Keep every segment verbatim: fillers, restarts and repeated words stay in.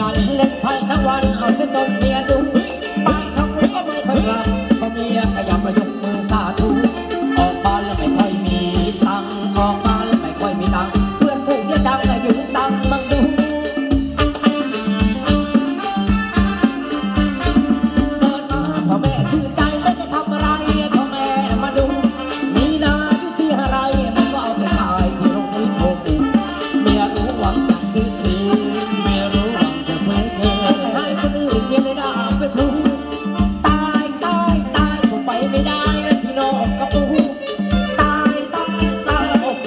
ยันเล่นไพ่ทั้งวันเอาเส้นจนเมียดูปากช่องนี้ก็ไม่ค่อยรับก็เมียขยับมายกมือสาธุออกบ้านแล้วไม่ค่อยมีตังค์ออกบ้านแล้วไม่ค่อยมีตังค์เพื่อนผู้เดียวจังเลยยืมตังค์มั่งดูเ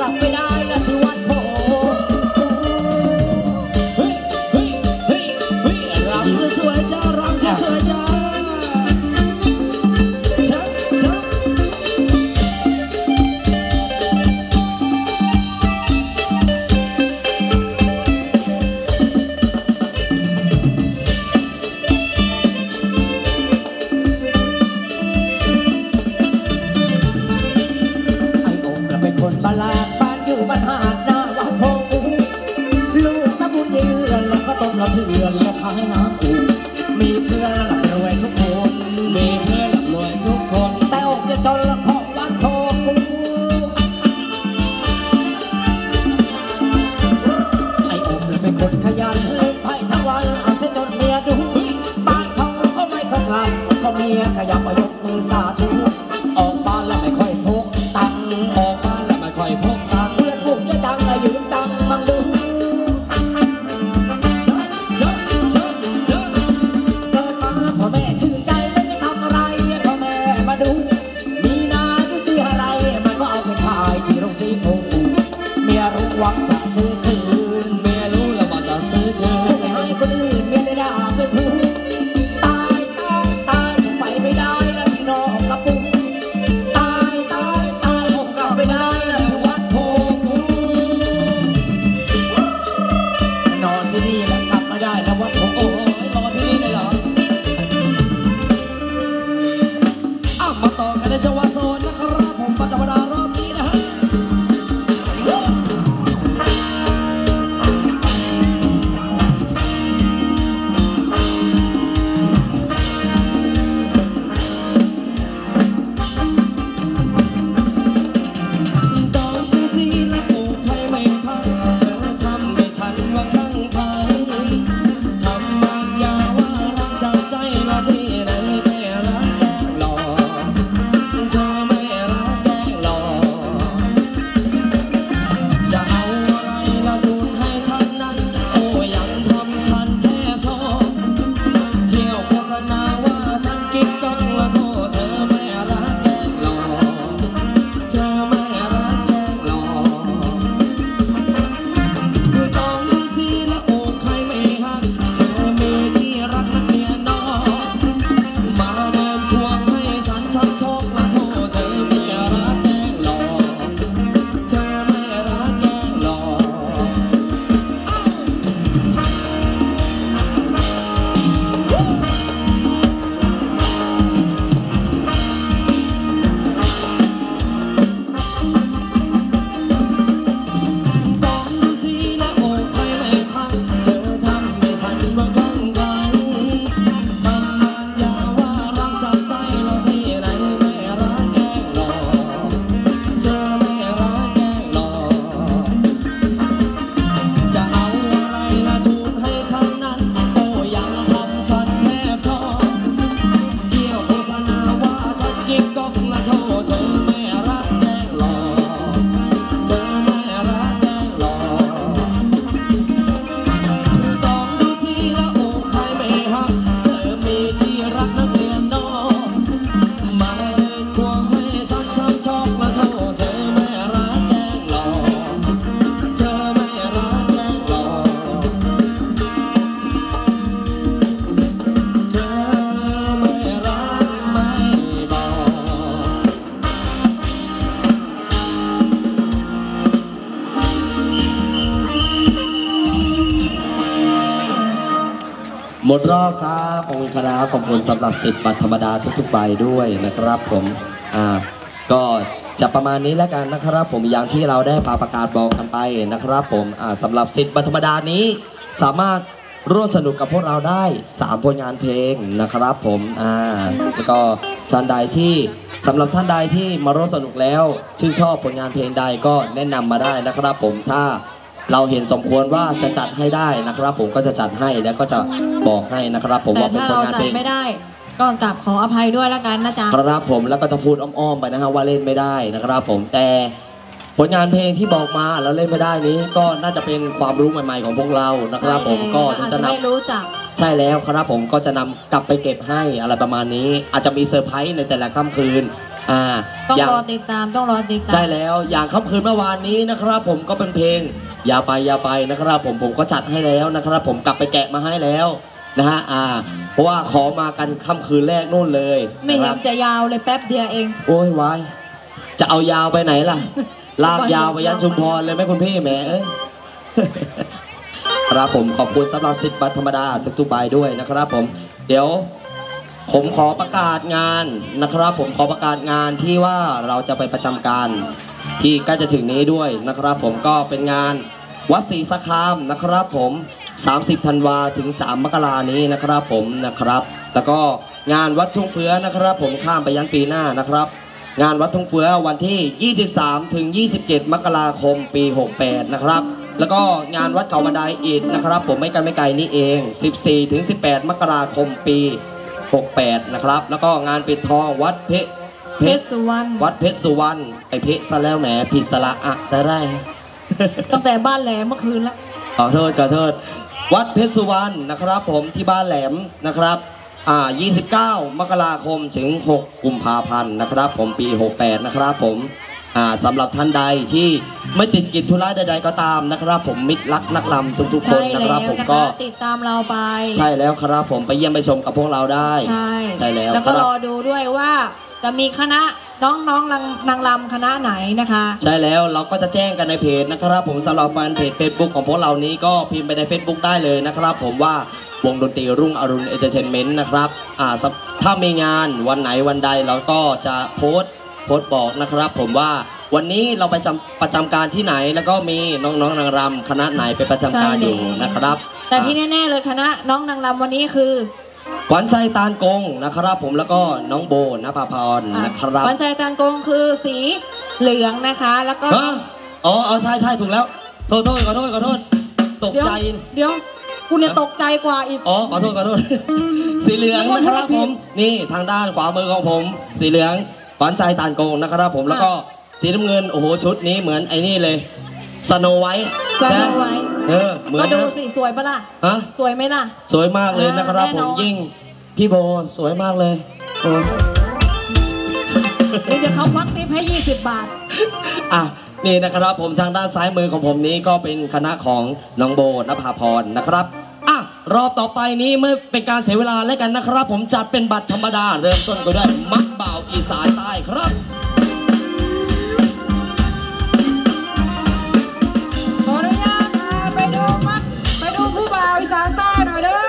กิดมาพ่อแม่ชื่อใจไม่ได้ทำอะไรพ่อแม่มาดูมีนาดูสิอะไรมันก็เอาไปขายที่โรงสีโพธิ์เมียรู้หวังจะซื้อคืนเมียรู้หวังจะซื้อคืนให้คนอื่นเมียเลยด่าเป็นผู้ตายตายตายผมไปไม่ได้นะที่นอกกระปูตายตายตายผมกลับไม่ได้นะที่วัดโพธิ์เฮ้ยเฮ้ยเฮ้ยเฮ้ยรำสวยๆจ้ารำสวยๆจ้าหมดรอบครับขอบคุณครับขอบคุณสำหรับสิทธิ์บัตรธรรมดาทุกๆใบด้วยนะครับผมอ่าก็จะประมาณนี้แล้วกันนะครับผมอย่างที่เราได้ประกาศบอกกันไปนะครับผมอ่าสำหรับสิทธิ์บัตรธรรมดานี้สามารถ ร่วมสนุกกับพวกเราได้สามผลงานเพลงนะครับผมอ่าแล้วก็ท่านใดที่สำหรับท่านใดที่มาร่วมสนุกแล้วชื่นชอบผลงานเพลงใดก็แนะนำมาได้นะครับผมถ้าเราเห็นสมควรว่าจะจัดให้ได้นะครับผมก็จะจัดให้แล้วก็จะบอกให้นะครับผมว่าเป็นผลงานเพลงไม่ได้ก็กราบขออภัยด้วยแล้วกันนะจ๊ะครับผมแล้วก็จะพูดอ้อมๆไปนะฮะว่าเล่นไม่ได้นะครับผมแต่ผลงานเพลงที่บอกมาแล้วเล่นไม่ได้นี้ก็น่าจะเป็นความรู้ใหม่ๆของพวกเรานะครับผมก็จะนำรู้จักใช่แล้วครับผมก็จะนำกลับไปเก็บให้อะไรประมาณนี้อาจจะมีเซอร์ไพรส์ในแต่ละค่ำคืนอ่าต้องรอติดตามต้องรอติดตามใช่แล้วอย่างค่ำคืนเมื่อวานนี้นะครับผมก็เป็นเพลงอย่าไปอย่าไปนะครับผมผมก็จัดให้แล้วนะครับผมกลับไปแกะมาให้แล้วนะฮะอ่าเพราะว่าขอมากันค่ำคืนแรกนู่นเลยไม่เห็นจะยาวเลยแป๊บเดียวเองโอ้ยวายจะเอายาวไปไหนล่ะลากยาวไปยันชุมพรเลยไหมคุณพี่แหมเอ้ยครับผมขอบคุณสำหรับสิทธิ์บัตรธรรมดาทุกๆใบด้วยนะครับผมเดี๋ยวผมขอประกาศงานนะครับผมขอประกาศงานที่ว่าเราจะไปประจำการที่ใกล้จะถึงนี้ด้วยนะครับผมก็เป็นงานวัดศรีสะคามนะครับผมสามสิบธันวาถึงสามมกรานี้นะครับผมนะครับแล้วก็งานวัดทุ่งเฟือนะครับผมข้ามไปยันปีหน้านะครับงานวัดทุ่งเฟือวันที่ยี่สิบสามถึงยี่สิบเจ็ดมกราคมปีหกแปดนะครับแล้วก็งานวัดเขาบันไดอิฐนะครับผมไม่ไกลไม่ไกลนี่เองสิบสี่ถึงสิบแปดมกราคมปีหกแปดนะครับแล้วก็งานปิดทองวัดเพชรเพชรสุวรรณวัดเพชรสุวรรณไอเพชรซะแล้วแหมผิดสระอะได้ได้ตั้งแต่บ้านแหลมเมื่อคืนละขอโทษขอโทษวัดเพชรสุวรรณนะครับผมที่บ้านแหลมนะครับอ่ายี่สิบเก้ามกราคมถึงหกกุมภาพันธ์นะครับผมปีหกแปดนะครับผมสำหรับท่านใดที่ไม่ติดกิจธุระใดๆก็ตามนะครับผมมิตรรักนักรำทุกๆคนนะครับผมก็ติดตามเราไปใช่แล้วครับผมไปเยี่ยมไปชมกับพวกเราได้ใช่ใช่แล้วแล้วก็รอดูด้วยว่าจะมีคณะน้องๆนางรำคณะไหนนะคะใช่แล้วเราก็จะแจ้งกันในเพจนะครับผมสำหรับแฟนเพจ Facebook ของพวกเรานี้ก็พิมพ์ไปใน Facebook ได้เลยนะครับผมว่าวงดนตรีรุ่งอรุณเอนเตอร์เทนเมนต์นะครับถ้ามีงานวันไหนวันใดเราก็จะโพสโค้ดบอกนะครับผมว่าวันนี้เราไปประจำการที่ไหนแล้วก็มีน้องๆนางรำคณะไหนไปประจำการอยู่นะครับแต่ที่แน่ๆเลยคณะน้องนางรำวันนี้คือขวัญใจตาลกงนะครับผมแล้วก็น้องโบณภาพรนะครับขวัญใจตาลกงคือสีเหลืองนะคะแล้วก็อ๋อเอาใช่ใช่ถูกแล้วโทษโทษขอโทษขอโทษตกใจเดี๋ยวคุณเนี่ยตกใจกว่าอีกอ๋อขอโทษขอโทษสีเหลืองนะครับผมนี่ทางด้านขวามือของผมสีเหลืองขวัญใจตาลกงนะครับผมแล้วก็สีน้ำเงินโอ้โหชุดนี้เหมือนไอ้นี่เลยสโนไวท์สโนไวท์เออเหมือนก็ดูสิสวยปะล่ะฮะสวยไหมล่ะสวยมากเลยนะครับผมยิ่งพี่โบสวยมากเลยโอ้เดี๋ยวเขาพักติ๊บให้ยี่สิบบาทอ่ะนี่นะครับผมทางด้านซ้ายมือของผมนี้ก็เป็นคณะของน้องโบณภาพรนะครับอ่ะรอบต่อไปนี้เมื่อเป็นการเสียเวลาแล้วกันนะครับผมจัดเป็นบัตรธรรมดาเริ่มต้นก็ได้มักบ่าวอีสานใต้ครับขออนุญาตค่ะไปดูมักไปดูผู้บ่าวอีสานใต้หน่อยเด้อ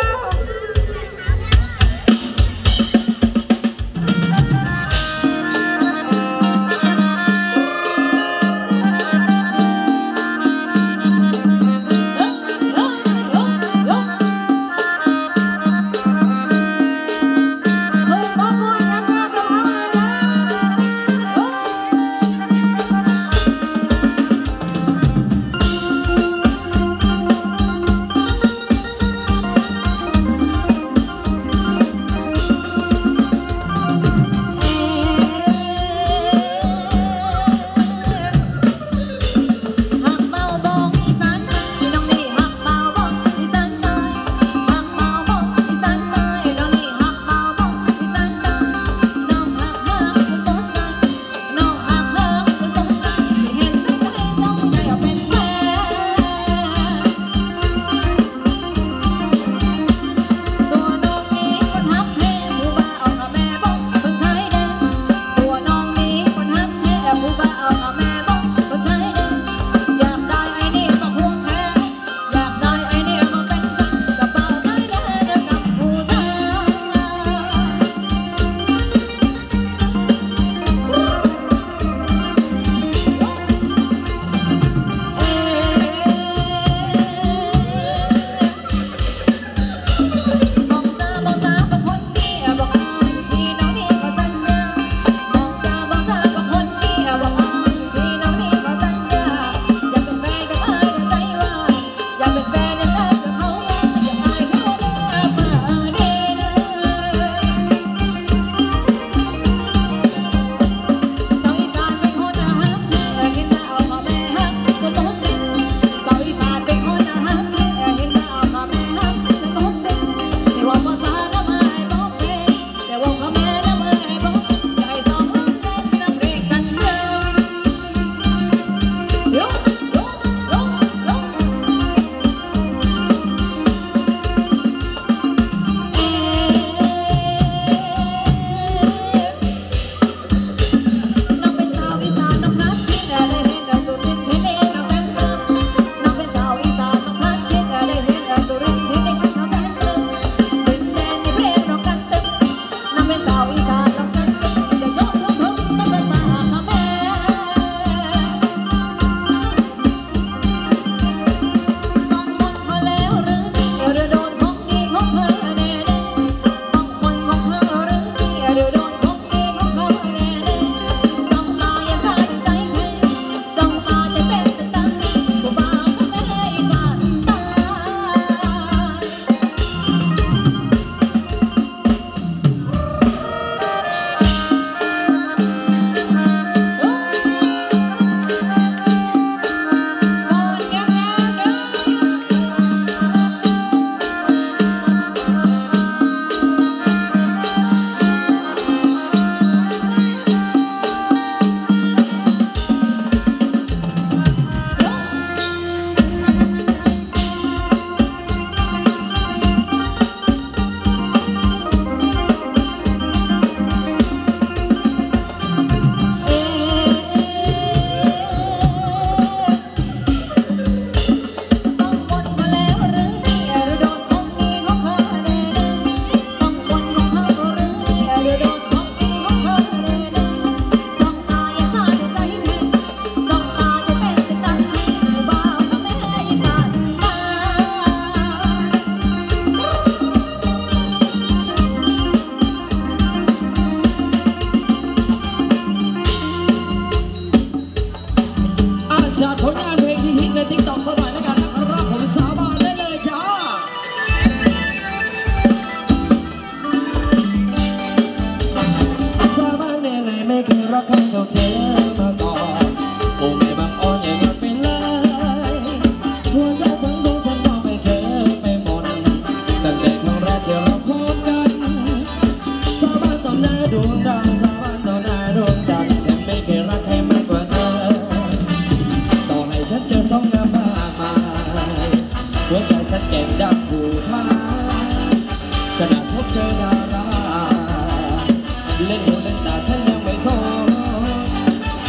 ดับผูกมาจะได้พบเจอดาราเล่นหัวเล่นตาฉันยังไม่โซ่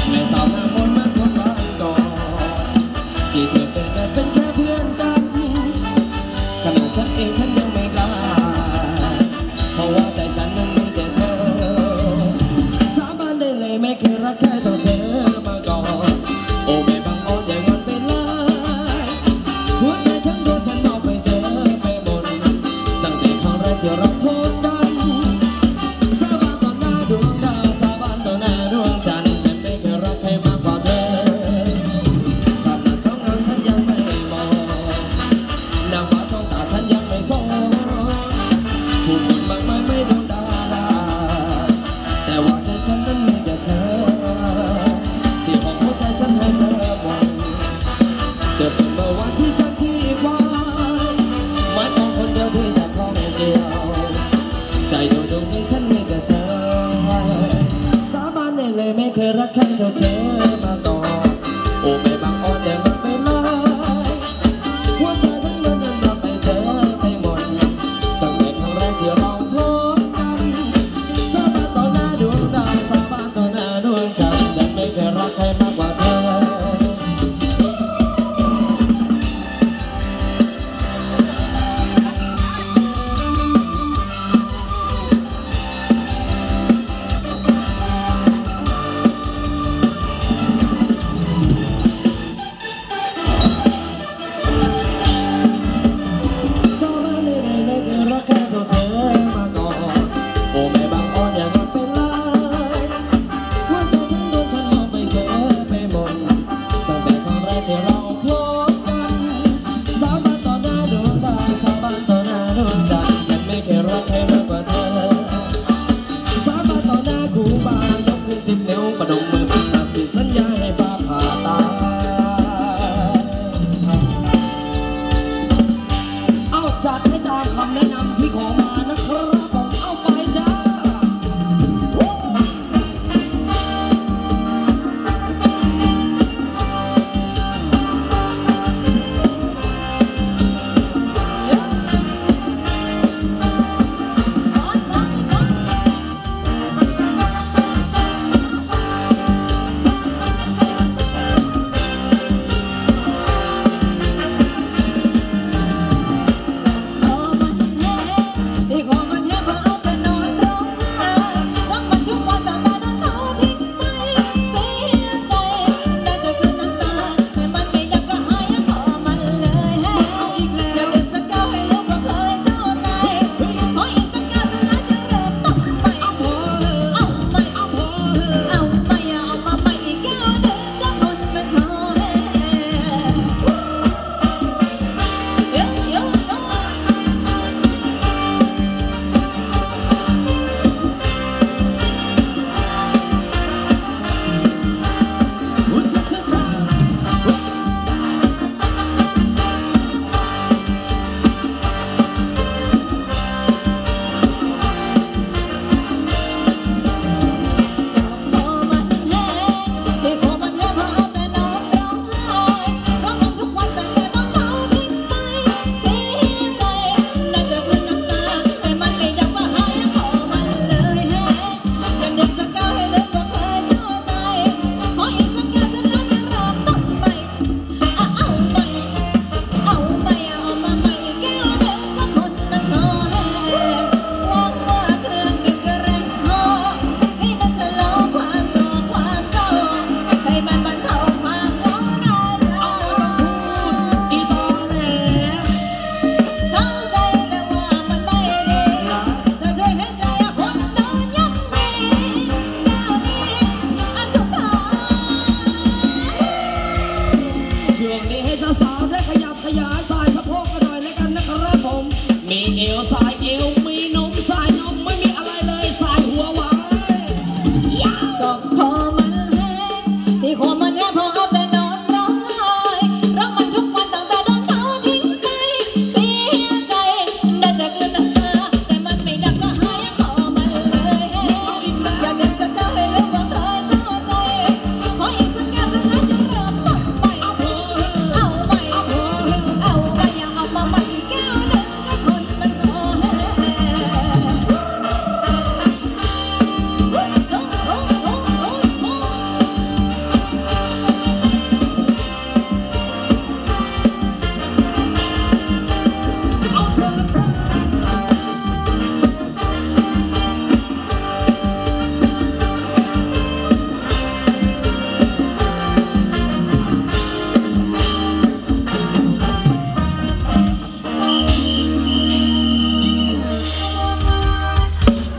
ไม่สาวหน้ามนต์มาคนบ้านก่อนที่เธอเป็นเป็นแค่เพื่อนกันขนาดฉันเองฉันยังไม่กล้าเพราะว่าใจฉันนั้นมีแต่เธอสาบานได้เลยไม่เคยรักใครต่อเธอมาก่อนโอ้ไม่บังอ้อนอย่างนั้นไปเลยหัวใจฉันโดนฉันนอกไปเจอไปบนตั้งแต่ครั้งแรกที่เราพบกันสาบานต่อหน้าดวงดาวสาบานต่อหน้าดวงจันทร์ฉันไม่เคยรักใครมากกว่าเธอตาหน้าสองงามฉันยังไม่มองหน้าฟ้าทองตาฉันยังไม่ส่องผู้คนมากมายไม่ดวงดาวแต่ว่าใจฉันนั้นมีแต่เธอสีของหัวใจฉันให้เธอหวังจะเป็นเมื่อวันที่ฉันที่วางมันมองคนเดียวเพียงแต่คล้องเดียวใจดวงดวงนี้ฉันมีแต่เธอสาบานได้เลยไม่เคยรักใครเท่าเธอมาก่อนโอ้ไม่บังอ้อนแต่มันไม่ลอยหัวใจทั้งเดินเดินกลับไปเธอไปหมดตั้งแต่ครั้งแรกที่เราพบกันสาบานต่อหน้าดวงดาวสาบานต่อหน้าดวงจันทร์ฉันไม่เคยรักใครมากกว่าเธอ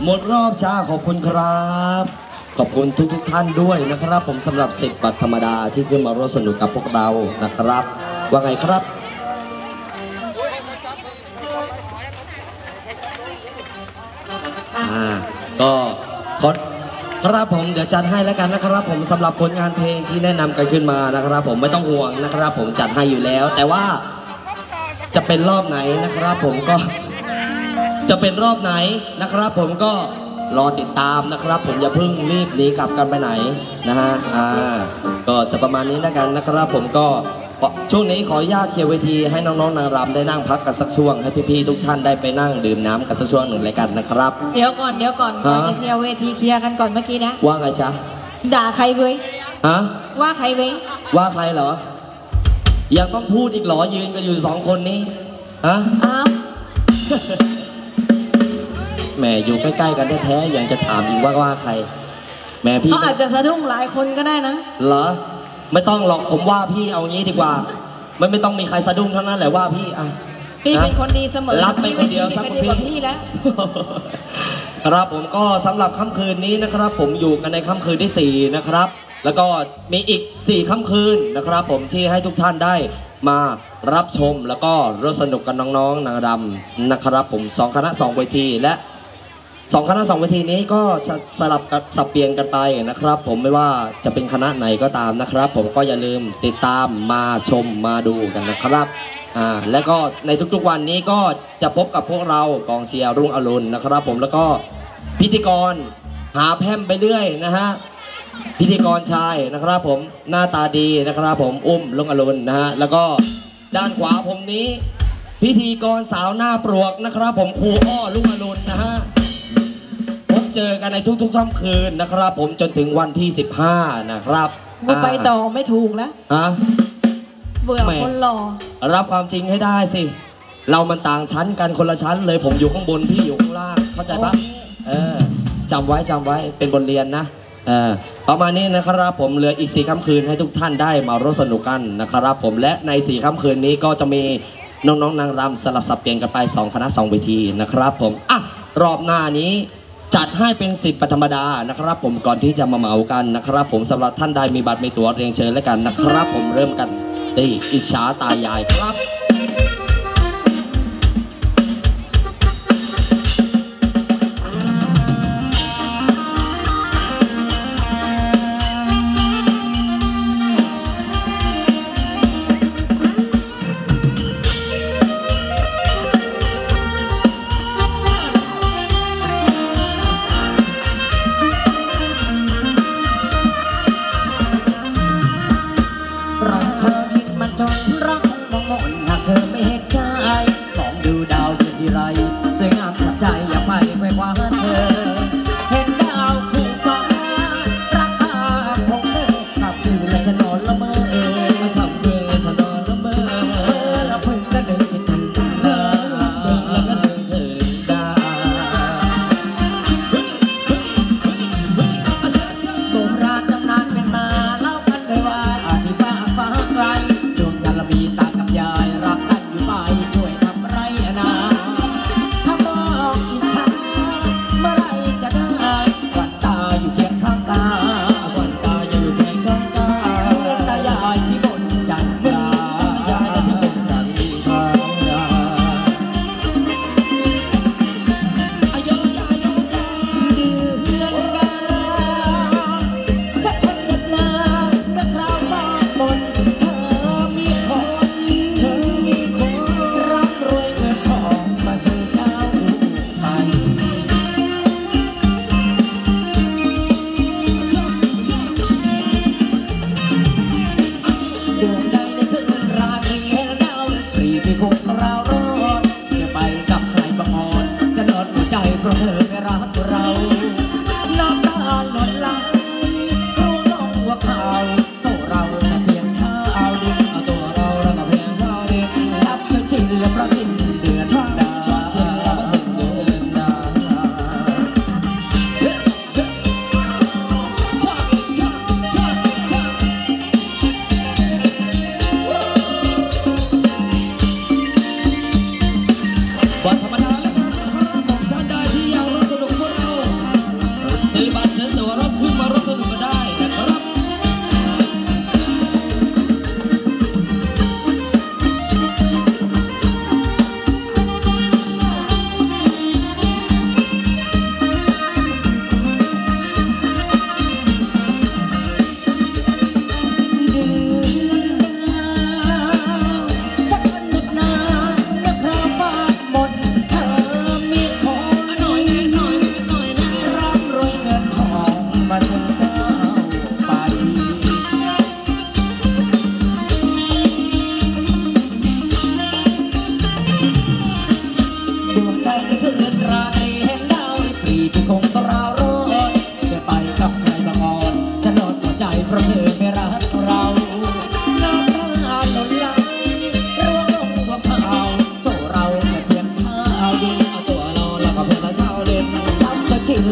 หมดรอบจ้าขอบคุณครับขอบคุณทุกๆท่านด้วยนะครับผมสำหรับสิบบัตรธรรมดาที่ขึ้นมาร่วมสนุกกับพวกเรานะครับว่าไงครับอ่าก็ขอครับผมเดี๋ยวจัดให้แล้วกันนะครับผมสำหรับผลงานเพลงที่แนะนำกันขึ้นมานะครับผมไม่ต้องห่วงนะครับผมจัดให้อยู่แล้วแต่ว่าจะเป็นรอบไหนนะครับผมก็จะเป็นรอบไหนนะครับผมก็รอติดตามนะครับผมอย่าเพิ่งรีบหนีกลับกันไปไหนนะฮะอ่าก็จะประมาณนี้แล้วกันนะครับผมก็ช่วงนี้ขออนุญาตเคลียร์เวทีให้น้องๆนางรำได้นั่งพักกันสักช่วงให้พี่ๆทุกท่านได้ไปนั่งดื่มน้ำกันสักช่วงหนึ่งเลยกันนะครับเดี๋ยวก่อนเดี๋ยวก่อนก่อนจะเคลียร์เวทีเคลียร์กันก่อนเมื่อกี้นะว่าไงจ๊ะด่าใครเว้ยฮะว่าใครเว้ยว่าใครเหรอยังต้องพูดอีกหรอยืนกันอยู่สองคนนี้ฮะอ้าวแม่อยู่ใกล้ๆกันแท้ๆยังจะถามอีกว่าว่าใครแม่พี่เขาอาจจะสะดุ้งหลายคนก็ได้นะเหรอไม่ต้องหรอกผมว่าพี่เอางี้ดีกว่าไม่ไม่ต้องมีใครสะดุ้งเท่านั้นแหละว่าพี่อ่ะพี่เป็นคนดีเสมอรับไปคนเดียวสักพี่พี่แล้วครับผมก็สำหรับค่ำคืนนี้นะครับผมอยู่กันในค่ำคืนที่สี่นะครับแล้วก็มีอีกสี่ค่ำคืนนะครับผมที่ให้ทุกท่านได้มารับชมแล้วก็ร่วมสนุกกันน้องๆนางรำนะครับผมสองคณะสองเวทีและสองคณะสองเวทีนี้ก็สลับกับสับเปลี่ยนกันไปนะครับผมไม่ว่าจะเป็นคณะไหนก็ตามนะครับผมก็อย่าลืมติดตามมาชมมาดูกันนะครับอ่าและก็ในทุกๆวันนี้ก็จะพบกับพวกเรากองเชียร์รุ่งอรุณนะครับผมแล้วก็พิธีกรหาแพร่มไปเรื่อยนะฮะพิธีกรชายนะครับผมหน้าตาดีนะครับผมอุ้มรุ่งอรุณนะฮะแล้วก็ด้านขวาผมนี้พิธีกรสาวหน้าปลวกนะครับผมครูอ้อรุ่งอรุณนะฮะพบเจอกันในทุกๆค่ำคืนนะครับผมจนถึงวันที่สิบห้านะครับไม่ไปต่อไม่ถูกแล้วฮะเบื่อคนหล่อรับความจริงให้ได้สิเรามันต่างชั้นกันคนละชั้นเลยผมอยู่ข้างบนพี่อยู่ข้างล่างเข้าใจปะเออจำไว้จำไว้เป็นบทเรียนนะเออประมาณนี้นะครับผมเหลืออีกสี่ค่ำคืนให้ทุกท่านได้มาร่วมสนุกกันนะครับผมและในสี่ค่ำคืนนี้ก็จะมีน้องๆนางรำสลับสับเปลี่ยนกันไปสองคณะสองเวทีนะครับผมอ่ะรอบหน้านี้จัดให้เป็นสิบธรรมดานะครับผมก่อนที่จะมาเหมากันนะครับผมสำหรับท่านใดมีบัตรมีตั๋วเรียนเชิญแล้วกันนะครับผมเริ่มกันที่อิจฉาตายายครับรักฉันคิดมันจนรักมองมน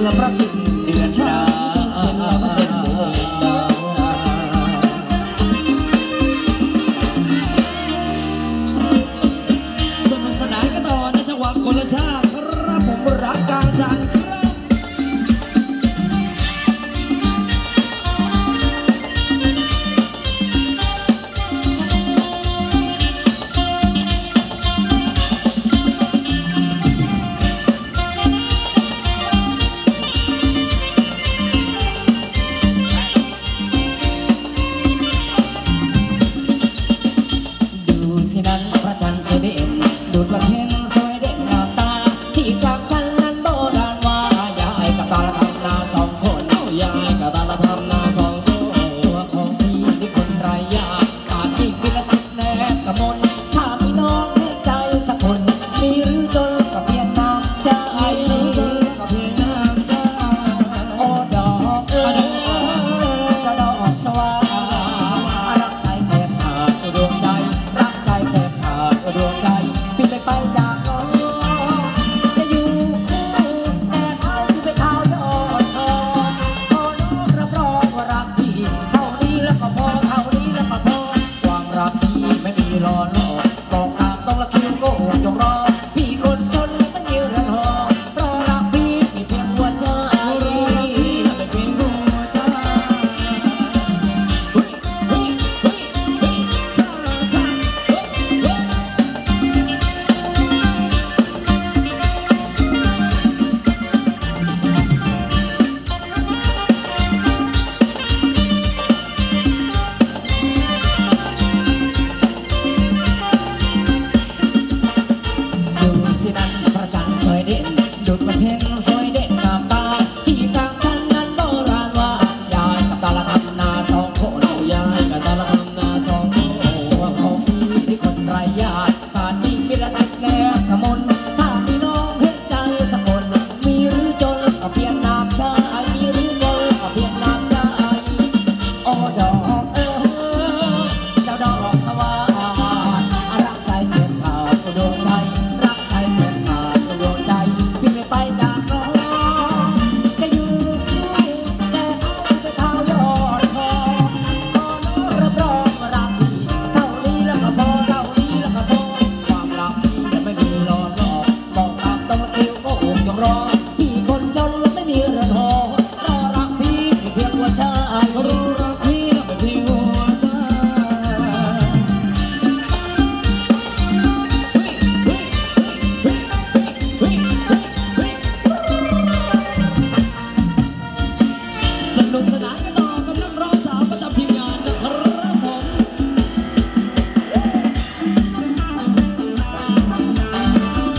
ละประสิทธิ์เดือดชาฉันฉันละประสิทธิ์สนุกสนานกันต่อในจังหวะคนละชาติครับผมรักกลางจันทร์